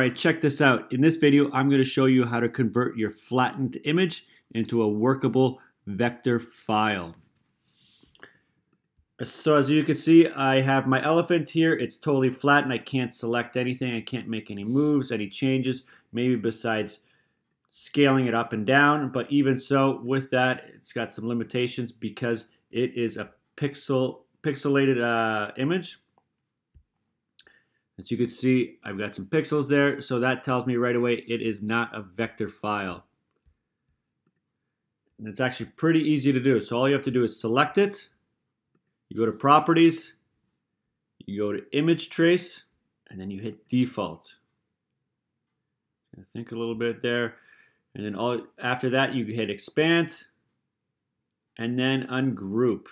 Alright, check this out. In this video, I'm going to show you how to convert your flattened image into a workable vector file. So as you can see, I have my elephant here. It's totally flattened. I can't select anything. I can't make any moves, any changes, maybe besides scaling it up and down. But even so, with that, it's got some limitations because it is a pixelated image. As you can see, I've got some pixels there, so that tells me right away it is not a vector file. And it's actually pretty easy to do. So all you have to do is select it. You go to Properties, you go to Image Trace, and then you hit Default. I think a little bit there. And then after that, you hit Expand, and then Ungroup.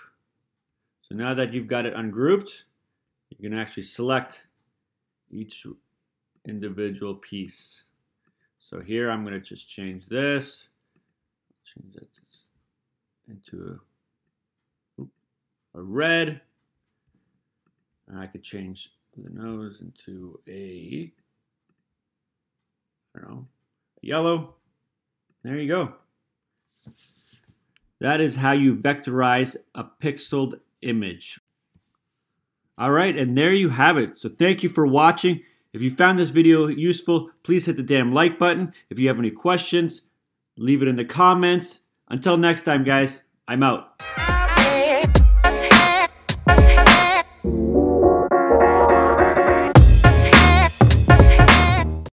So now that you've got it ungrouped, you can actually select each individual piece. So here I'm going to just change this, change that into a red, and I could change the nose into a, I don't know, a yellow. There you go. That is how you vectorize a pixeled image. All right, and there you have it. So thank you for watching. If you found this video useful, please hit the damn like button. If you have any questions, leave it in the comments. Until next time, guys, I'm out.